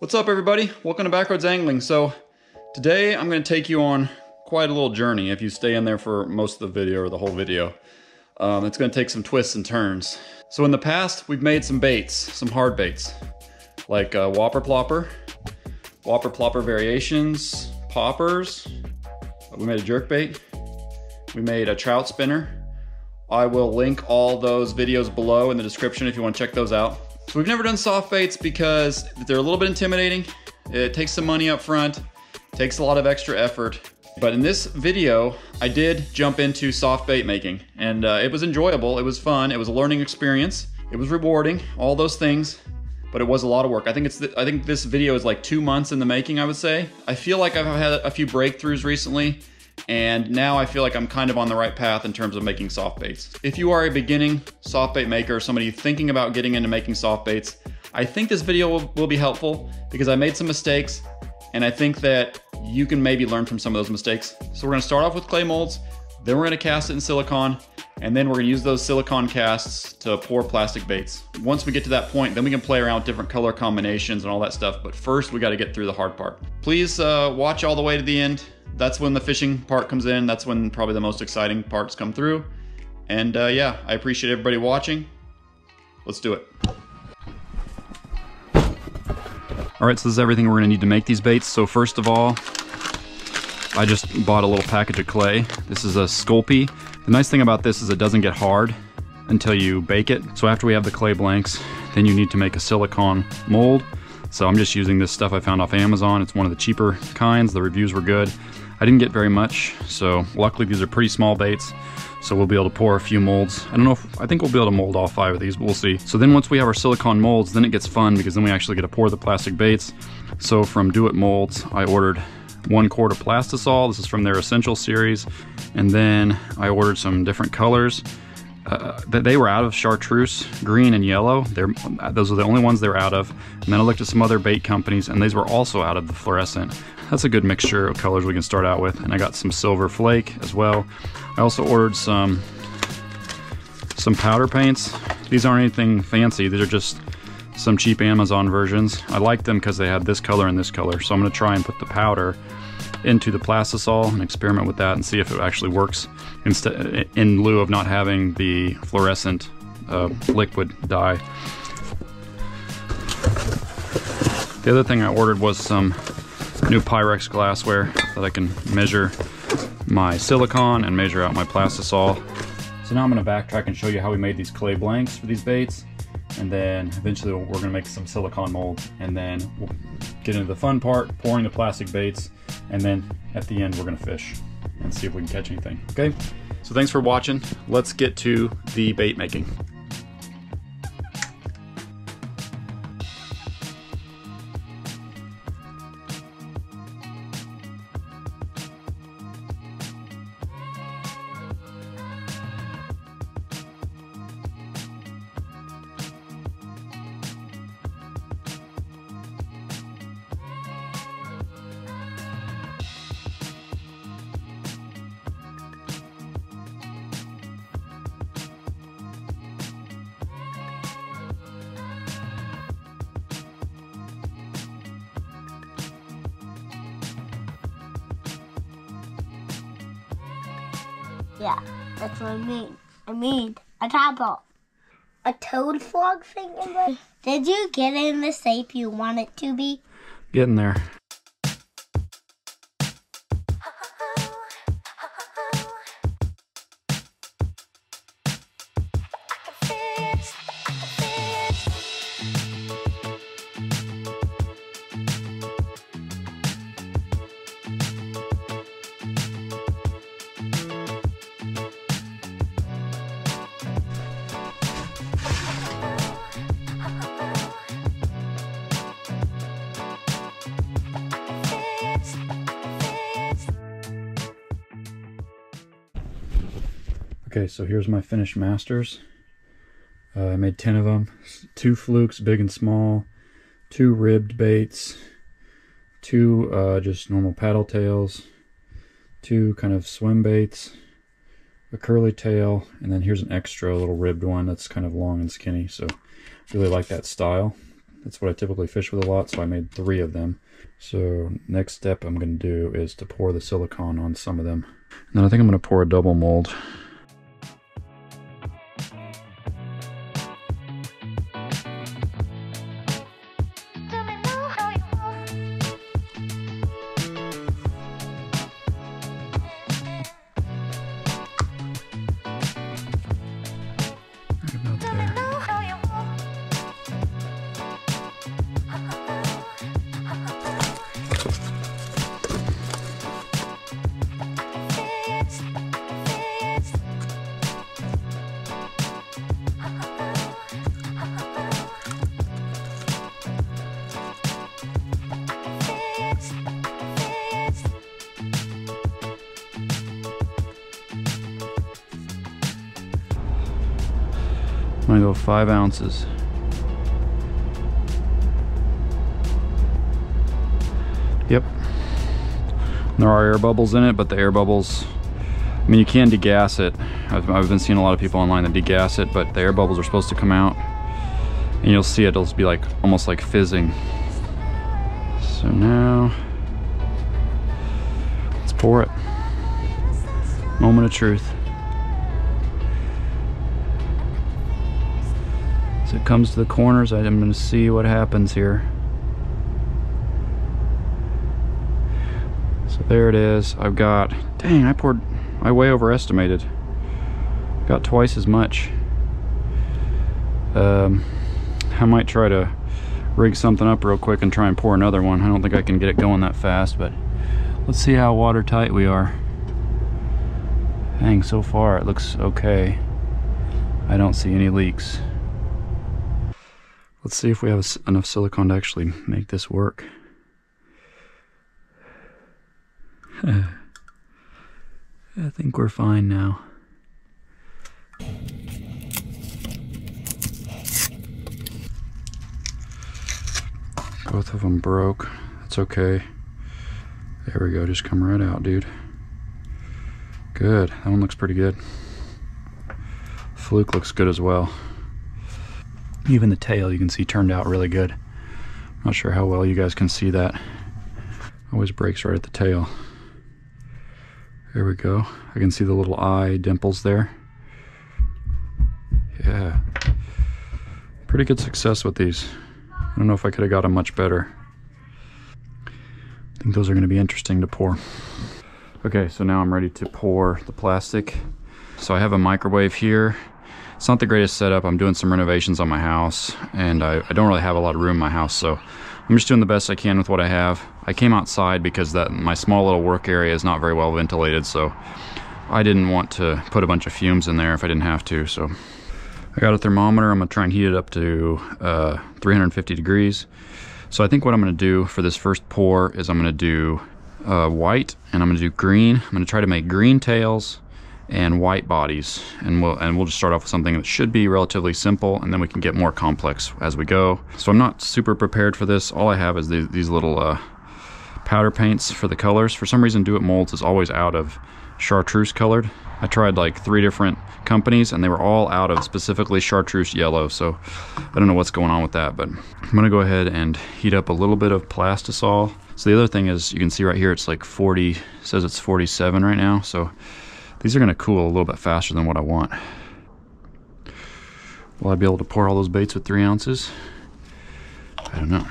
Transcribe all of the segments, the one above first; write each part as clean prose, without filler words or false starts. What's up everybody? Welcome to Backroads Angling. So today I'm going to take you on quite a little journey if you stay in there for most of the video or the whole video. It's going to take some twists and turns. So in the past we've made some baits, some hard baits, like Whopper Plopper, Whopper Plopper variations, poppers, we made a jerkbait, we made a trout spinner. I will link all those videos below in the description if you want to check those out. So we've never done soft baits because they're a little bit intimidating. It takes some money up front, takes a lot of extra effort. But in this video, I did jump into soft bait making and it was enjoyable, it was fun, it was a learning experience, it was rewarding, all those things, but it was a lot of work. I think this video is like 2 months in the making, I would say. I feel like I've had a few breakthroughs recently and now I feel like I'm kind of on the right path in terms of making soft baits. If you are a beginning soft bait maker, somebody thinking about getting into making soft baits, I think this video will be helpful because I made some mistakes and I think that you can maybe learn from some of those mistakes. So we're gonna start off with clay molds, then we're gonna cast it in silicone, and then we're gonna use those silicone casts to pour plastic baits. Once we get to that point, then we can play around with different color combinations and all that stuff, but first we gotta get through the hard part. Please watch all the way to the end. That's when the fishing part comes in. That's when probably the most exciting parts come through. And yeah, I appreciate everybody watching. Let's do it. All right, so this is everything we're gonna need to make these baits. So first of all, I just bought a little package of clay. This is a Sculpey. The nice thing about this is it doesn't get hard until you bake it. So after we have the clay blanks, then you need to make a silicone mold. So I'm just using this stuff I found off Amazon. It's one of the cheaper kinds. The reviews were good. I didn't get very much, so luckily these are pretty small baits, so we'll be able to pour a few molds. I don't know if, I think we'll be able to mold all 5 of these, but we'll see. So then once we have our silicone molds, then it gets fun because then we actually get to pour the plastic baits. So from Do It Molds, I ordered 1 quart of plastisol. This is from their Essential series. And then I ordered some different colors. They were out of chartreuse, green and yellow. Those are the only ones they were out of. And then I looked at some other bait companies and these were also out of the fluorescent. That's a good mixture of colors we can start out with. And I got some silver flake as well. I also ordered some powder paints. These aren't anything fancy. These are just some cheap Amazon versions. I like them because they had this color and this color. So I'm gonna try and put the powder into the plastisol and experiment with that and see if it actually works instead, in lieu of not having the fluorescent liquid dye. The other thing I ordered was some new Pyrex glassware that I can measure my silicone and measure out my plastisol. So now I'm going to backtrack and show you how we made these clay blanks for these baits, and then eventually we're going to make some silicone molds, and then we'll get into the fun part, pouring the plastic baits, and then at the end we're gonna fish and see if we can catch anything, okay? So thanks for watching. Let's get to the bait making. Yeah, that's what I mean. I mean, a tadpole. A toad frog thing in there? Did you get it in the shape you want it to be? Get in there. Okay, so here's my finished masters. I made 10 of them. 2 flukes, big and small, 2 ribbed baits, 2 just normal paddle tails, 2 kind of swim baits, a curly tail, and then here's an extra little ribbed one that's kind of long and skinny. So really like that style. That's what I typically fish with a lot, so I made 3 of them. So next step I'm going to do is to pour the silicone on some of them. And then I think I'm going to pour a double mold. I'm gonna go 5 ounces. Yep. There are air bubbles in it, but the air bubbles, I mean, you can degas it. I've been seeing a lot of people online that degas it, but the air bubbles are supposed to come out, and you'll see it'll be like almost like fizzing. So now, let's pour it. Moment of truth. As it comes to the corners, I'm going to see what happens here. So there it is. I've got, dang, I way overestimated. Got twice as much. I might try to rig something up real quick and try and pour another one. I don't think I can get it going that fast, but let's see how watertight we are. Dang, so far it looks okay. I don't see any leaks. Let's see if we have enough silicone to actually make this work. I think we're fine now. Both of them broke. That's okay. There we go. Just come right out, dude. Good. That one looks pretty good. Fluke looks good as well. Even the tail, you can see, turned out really good. I'm not sure how well you guys can see that. Always breaks right at the tail. There we go. I can see the little eye dimples there. Yeah. Pretty good success with these. I don't know if I could have got them much better. I think those are going to be interesting to pour. Okay, so now I'm ready to pour the plastic. So I have a microwave here. It's not the greatest setup. I'm doing some renovations on my house, and I don't really have a lot of room in my house, so I'm just doing the best I can with what I have. I came outside because my small little work area is not very well ventilated, so I didn't want to put a bunch of fumes in there if I didn't have to. So I got a thermometer. I'm gonna try and heat it up to 350 degrees. So I think what I'm gonna do for this first pour is I'm gonna do white, and I'm gonna do green. I'm gonna try to make green tails and white bodies, and we'll just start off with something that should be relatively simple, and then we can get more complex as we go. So I'm not super prepared for this. All I have is these little powder paints for the colors. For some reason, Do It Molds is always out of chartreuse colored. I tried like 3 different companies, and they were all out of specifically chartreuse yellow, so I don't know what's going on with that, but I'm gonna go ahead and heat up a little bit of plastisol. So the other thing is, you can see right here, it's like 40, it says it's 47 right now, so these are going to cool a little bit faster than what I want. Will I be able to pour all those baits with 3 ounces? I don't know.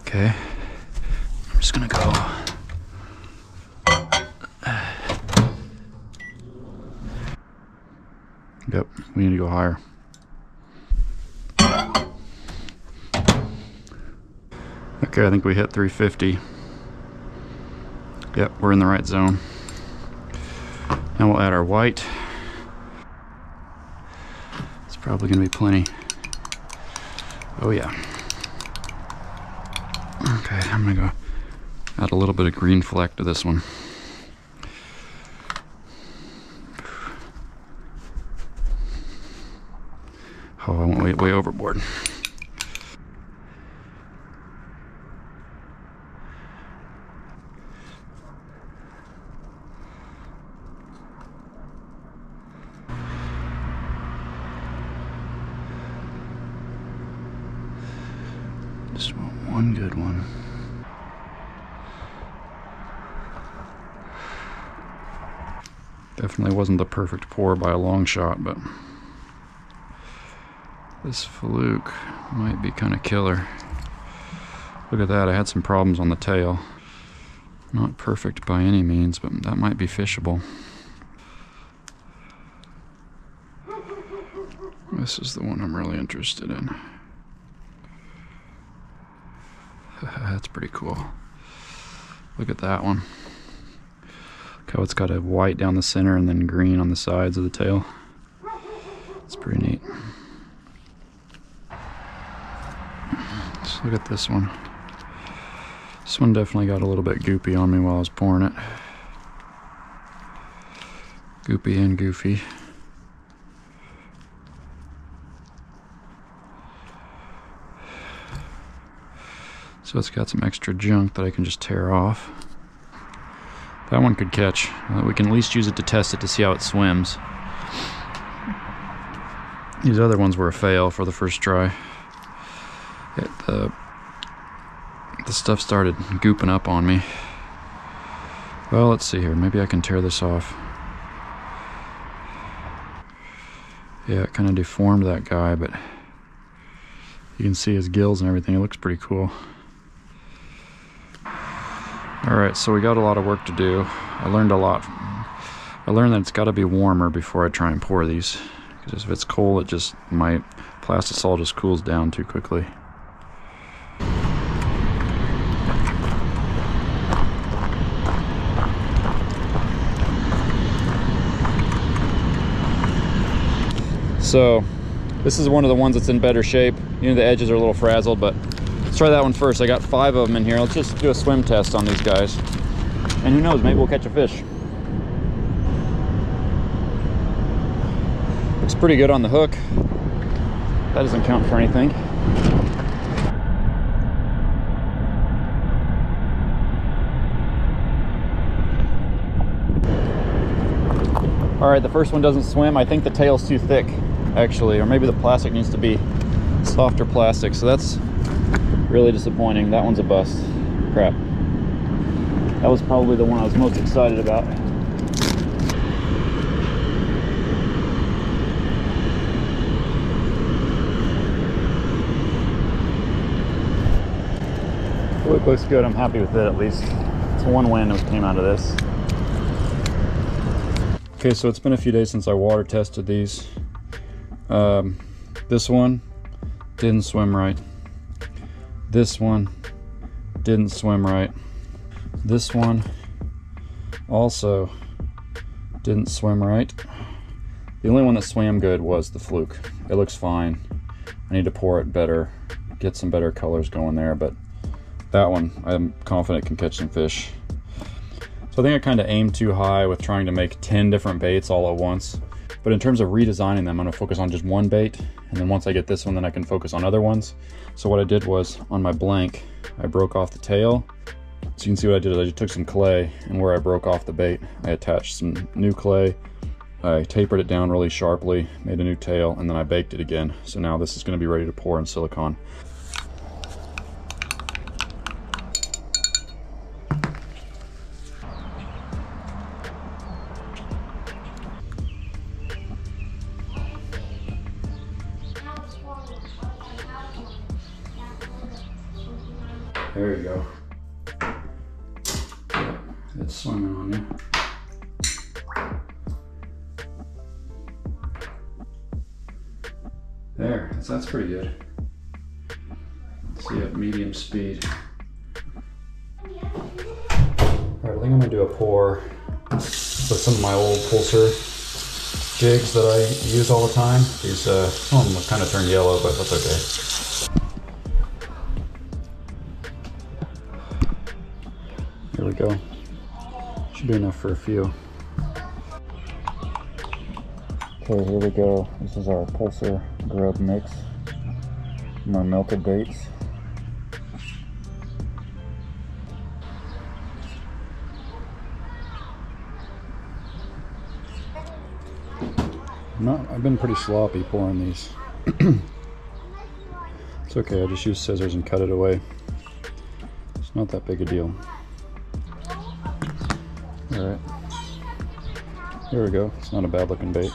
Okay. I'm just going to go. Yep, we need to go higher. Okay, I think we hit 350. Yep, we're in the right zone. Now we'll add our white. It's probably going to be plenty. Oh yeah. Okay, I'm going to go add a little bit of green fleck to this one. Oh, I went way overboard. one good one. Definitely wasn't the perfect pour by a long shot, but this fluke might be kind of killer. Look at that, I had some problems on the tail. Not perfect by any means, but that might be fishable. This is the one I'm really interested in. That's pretty cool. Look at that one. Look how it's got a white down the center and then green on the sides of the tail. It's pretty neat. Look at this one. This one definitely got a little bit goopy on me while I was pouring it. Goopy and goofy. So it's got some extra junk that I can just tear off. That one could catch. We can at least use it to test it to see how it swims. These other ones were a fail for the first try. The stuff started gooping up on me. Well, let's see here. Maybe I can tear this off. Yeah, it kind of deformed that guy, but you can see his gills and everything. It looks pretty cool. All right, so we got a lot of work to do. I learned a lot. I learned that it's got to be warmer before I try and pour these, because if it's cold, it just my plastisol just cools down too quickly. So this is one of the ones that's in better shape. You know, the edges are a little frazzled, but let's try that one first. I got 5 of them in here. Let's just do a swim test on these guys. And who knows, maybe we'll catch a fish. Looks pretty good on the hook. That doesn't count for anything. All right, the first one doesn't swim. I think the tail's too thick, actually, or maybe the plastic needs to be softer plastic. So that's really disappointing. That one's a bust. Crap. That was probably the one I was most excited about. Well, it looks good. I'm happy with it, at least. It's one win that came out of this. Okay, so it's been a few days since I water tested these. This one didn't swim right. This one didn't swim right. This one also didn't swim right. The only one that swam good was the fluke. It looks fine. I need to pour it better, get some better colors going there, but that one I'm confident can catch some fish. So I think I kind of aimed too high with trying to make 10 different baits all at once. But in terms of redesigning them, I'm gonna focus on just one bait, and then once I get this one, then I can focus on other ones. So what I did was, on my blank, I broke off the tail. So you can see what I did is I just took some clay, and where I broke off the bait, I attached some new clay, I tapered it down really sharply, made a new tail, and then I baked it again. So now this is gonna be ready to pour in silicone. There you go. Yep, it's swimming on you. There, that's pretty good. See, at medium speed. Alright, I think I'm gonna do a pour with some of my old Pulsar jigs that I use all the time. These, some of them kind of turned yellow, but that's okay. There we go. Should be enough for a few. Okay, here we go. This is our Pulsar grub mix. More melted baits. I've been pretty sloppy pouring these. It's okay, I just use scissors and cut it away. It's not that big a deal. All right, here we go. It's not a bad looking bait.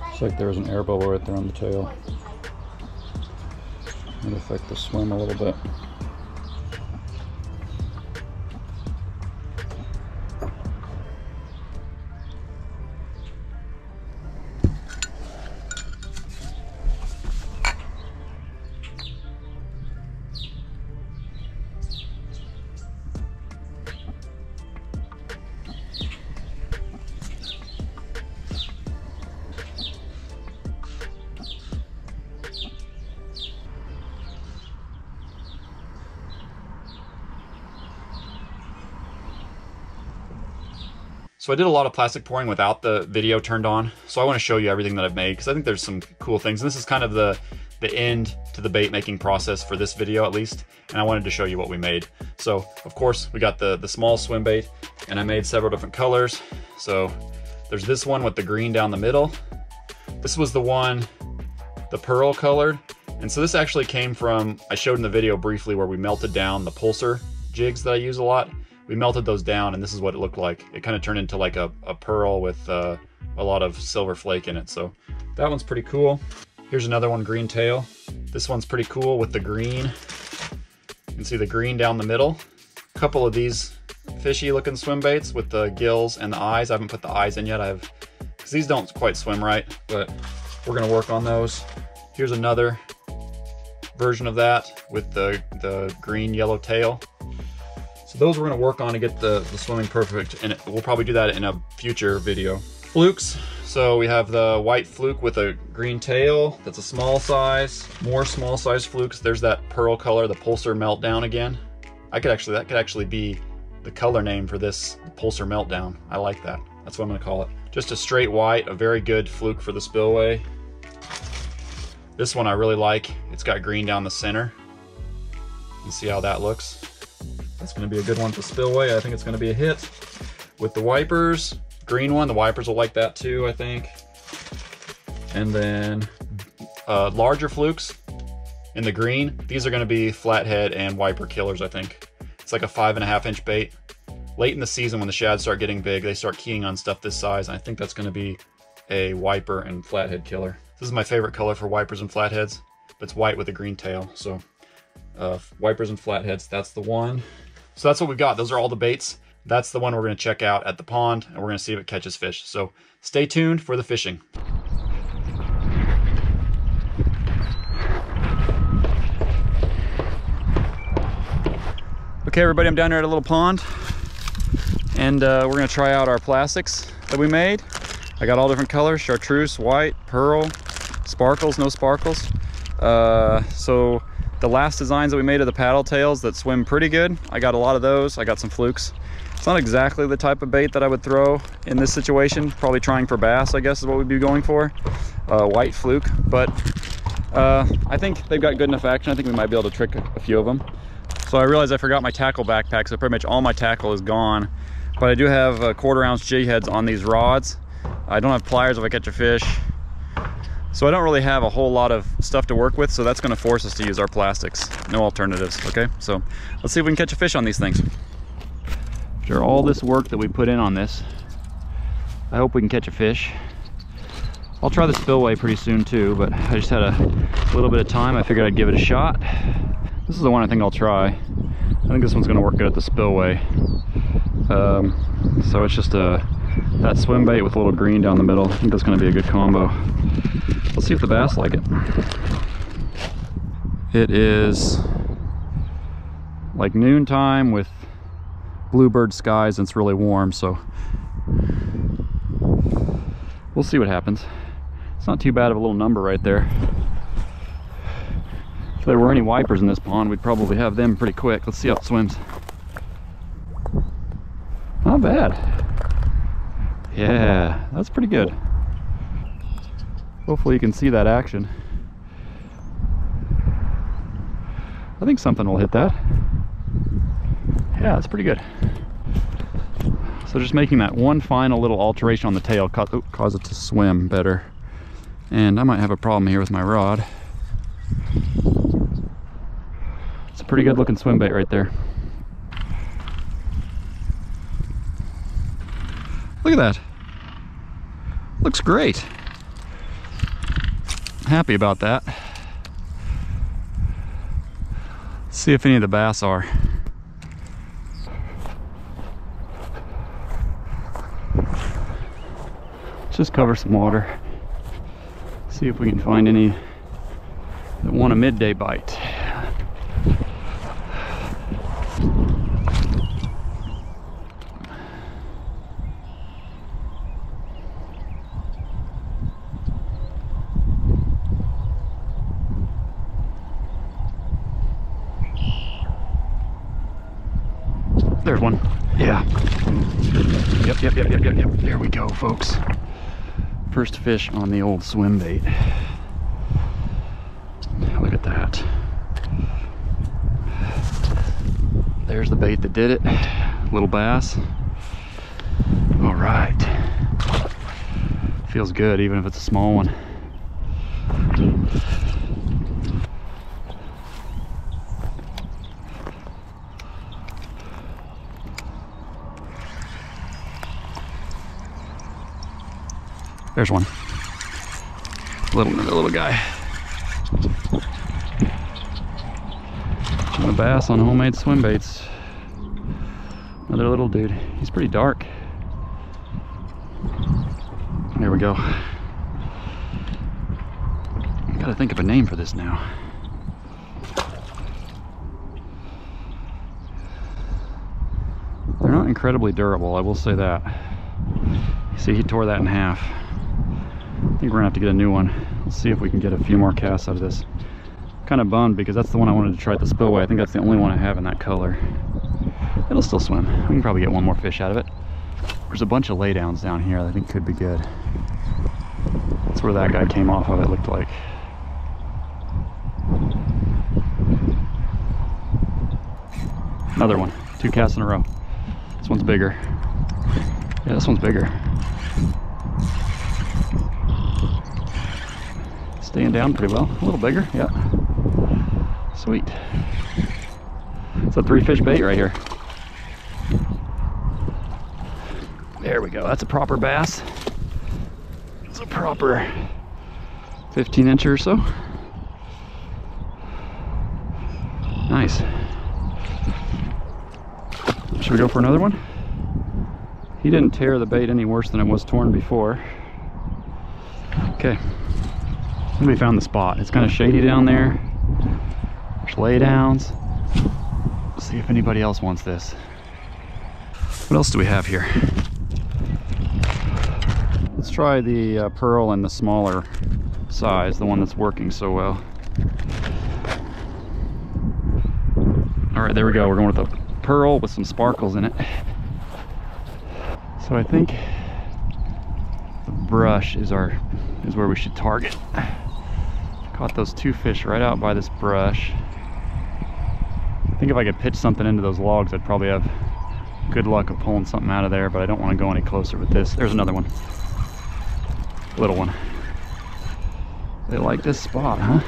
Looks like there's an air bubble right there on the tail. Might affect the swim a little bit. So I did a lot of plastic pouring without the video turned on. So I want to show you everything that I've made because I think there's some cool things. And this is kind of the end to the bait making process for this video at least. And I wanted to show you what we made. So of course we got the small swim bait and I made several different colors. So there's this one with the green down the middle. This was the one, the pearl colored. And so this actually came from, I showed in the video briefly where we melted down the Pulsar jigs that I use a lot. We melted those down and this is what it looked like. It kind of turned into like a pearl with a lot of silver flake in it. So that one's pretty cool. Here's another one, green tail. This one's pretty cool with the green. You can see the green down the middle. A couple of these fishy looking swim baits with the gills and the eyes. I haven't put the eyes in yet. Because these don't quite swim right, but we're gonna work on those. Here's another version of that with the green yellow tail. So those we're gonna work on to get the swimming perfect, and we'll probably do that in a future video. Flukes, so we have the white fluke with a green tail. That's a small size, more small size flukes. There's that pearl color, the Pulsar Meltdown again. That could actually be the color name for this, Pulsar Meltdown. I like that, that's what I'm gonna call it. Just a straight white, a very good fluke for the spillway. This one I really like. It's got green down the center. You can see how that looks. That's gonna be a good one for spillway. I think it's gonna be a hit. With the wipers, green one, the wipers will like that too, I think. And then larger flukes in the green. These are gonna be flathead and wiper killers, I think. It's like a 5.5 inch bait. Late in the season when the shad start getting big, they start keying on stuff this size, and I think that's gonna be a wiper and flathead killer. This is my favorite color for wipers and flatheads, but it's white with a green tail, so. Wipers and flatheads, that's the one. So that's what we've got. Those are all the baits. That's the one we're going to check out at the pond, and we're going to see if it catches fish. So stay tuned for the fishing. Okay, everybody, I'm down here at a little pond, and we're going to try out our plastics that we made. I got all different colors, chartreuse, white, pearl, sparkles, no sparkles. So the last designs that we made are the paddle tails that swim pretty good. I got a lot of those. I got some flukes. It's not exactly the type of bait that I would throw in this situation. Probably trying for bass, I guess, is what we'd be going for. White fluke, but I think they've got good enough action. I think we might be able to trick a few of them. So I realized I forgot my tackle backpack, so pretty much all my tackle is gone. But I do have 1/4 ounce jig heads on these rods. I don't have pliers if I catch a fish. So I don't really have a whole lot of stuff to work with, so that's going to force us to use our plastics. No alternatives, okay? So let's see if we can catch a fish on these things. After all this work that we put in on this, I hope we can catch a fish. I'll try the spillway pretty soon too, but I just had a little bit of time. I figured I'd give it a shot. This is the one I think I'll try. I think this one's going to work good at the spillway. So it's just that swim bait with a little green down the middle. I think that's going to be a good combo. Let's see if the bass like it. It is like noontime with bluebird skies and it's really warm, so we'll see what happens. It's not too bad of a little number right there. If there were any wipers in this pond, we'd probably have them pretty quick. Let's see how it swims. Not bad. Yeah, that's pretty good. Hopefully you can see that action. I think something will hit that. Yeah, that's pretty good. So just making that one final little alteration on the tail cause it to swim better. And I might have a problem here with my rod. It's a pretty good looking swim bait right there. Look at that. Looks great. Happy about that. Let's see if any of the bass are. Let's just cover some water. See if we can find any that want a midday bite. There's one. Yeah. Yep. There we go, folks. First fish on the old swim bait. Look at that. There's the bait that did it. Little bass. All right. Feels good, even if it's a small one. There's one. Little guy. A bass on homemade swim baits. Another little dude. He's pretty dark. There we go. I gotta think of a name for this now. They're not incredibly durable, I will say that. See, he tore that in half. I think we're gonna have to get a new one. Let's see if we can get a few more casts out of this. Kind of bummed because that's the one I wanted to try at the spillway. I think that's the only one I have in that color. It'll still swim. We can probably get one more fish out of it. There's a bunch of laydowns down here that I think could be good. That's where that guy came off of, it looked like. Another one. Two casts in a row. This one's bigger. Yeah, this one's bigger. Staying down pretty well. A little bigger, yeah. Sweet. It's a three fish bait right here. There we go. That's a proper bass. It's a proper 15-incher or so. Nice. Should we go for another one? He didn't tear the bait any worse than it was torn before. Okay. We found the spot. It's kind of shady down there. There's laydowns. Let's see if anybody else wants this. What else do we have here? Let's try the pearl and the smaller size, the one that's working so well. All right, there we go. We're going with a pearl with some sparkles in it. So I think the brush is where we should target. Caught those two fish right out by this brush. I think if I could pitch something into those logs, I'd probably have good luck of pulling something out of there, but I don't want to go any closer with this. There's another one. Little one. They like this spot, huh?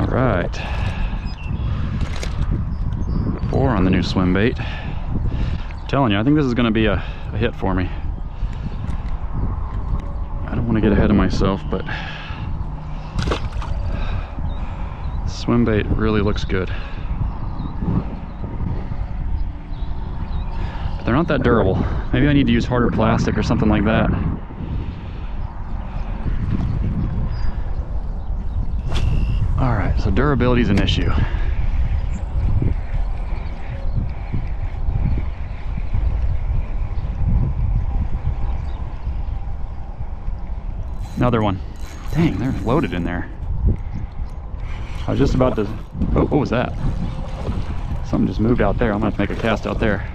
All right. Four on the new swim bait. I'm telling you, I think this is going to be a hit for me. I don't want to get ahead of myself, but swim bait really looks good. But they're not that durable. Maybe I need to use harder plastic or something like that. All right, so durability is an issue. Another one. Dang, they're loaded in there. I was just about to... Oh, what was that? Something just moved out there. I'm gonna have to make a cast out there.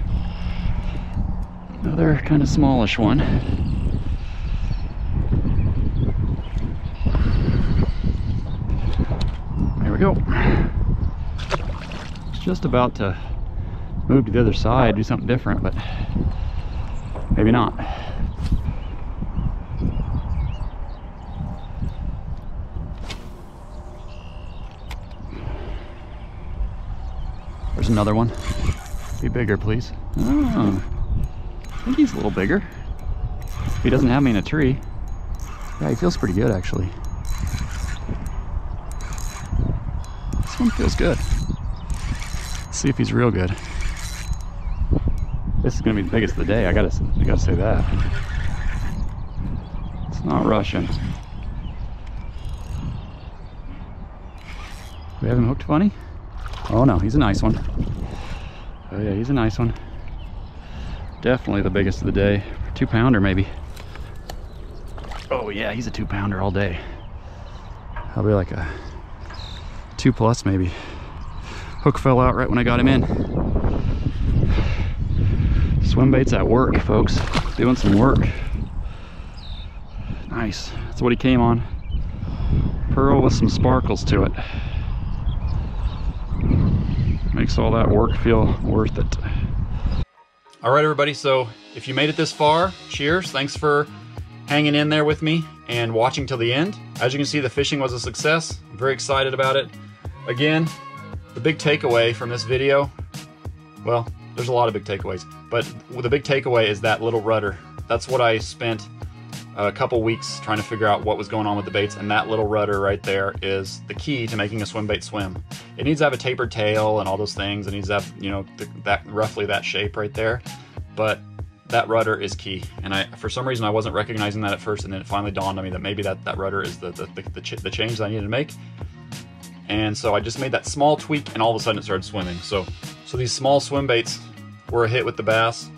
Another kind of smallish one. There we go. It's just about to move to the other side, do something different, but maybe not. There's another one. Be bigger, please. Oh, I think he's a little bigger. He doesn't have me in a tree. Yeah, he feels pretty good, actually. This one feels good. Let's see if he's real good. This is gonna be the biggest of the day. I gotta say that. It's not rushing. We have him hooked funny? Oh no, he's a nice one. Oh yeah, he's a nice one. Definitely the biggest of the day. 2-pounder maybe. Oh yeah, he's a 2-pounder all day. Probably like a 2+ maybe. Hook fell out right when I got him in. Swim bait's at work, folks. Doing some work. Nice. That's what he came on. Pearl with some sparkles to it. Makes all that work feel worth it. All right, everybody. So if you made it this far, cheers. Thanks for hanging in there with me and watching till the end. As you can see, the fishing was a success. I'm very excited about it. Again, the big takeaway from this video, well, there's a lot of big takeaways, but the big takeaway is that little rudder. That's what I spent a couple weeks trying to figure out what was going on with the baits, and that little rudder right there is the key to making a swim bait swim. It needs to have a tapered tail and all those things. It needs to have, you know, that roughly that shape right there, but that rudder is key. And I, for some reason, I wasn't recognizing that at first, and then it finally dawned on me that maybe that rudder is the change that I needed to make. And so I just made that small tweak, and all of a sudden it started swimming. So these small swim baits were a hit with the bass.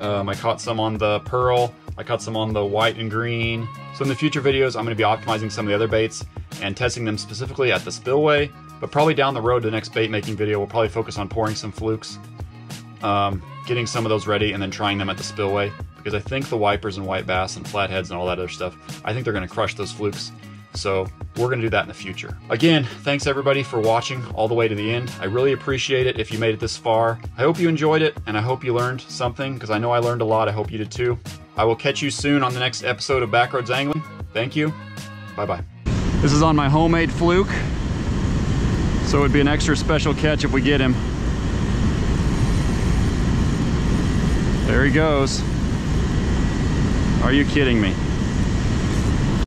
I caught some on the pearl. I caught some on the white and green. So in the future videos, I'm gonna be optimizing some of the other baits and testing them specifically at the spillway, but probably down the road, the next bait making video, we'll probably focus on pouring some flukes, getting some of those ready and then trying them at the spillway, because I think the wipers and white bass and flatheads and all that other stuff, I think they're gonna crush those flukes. So we're gonna do that in the future. Again, thanks everybody for watching all the way to the end. I really appreciate it if you made it this far. I hope you enjoyed it, and I hope you learned something, because I know I learned a lot. I hope you did too. I will catch you soon on the next episode of Backroads Angling. Thank you. Bye-bye. This is on my homemade fluke, so it'd be an extra special catch if we get him. There he goes. Are you kidding me?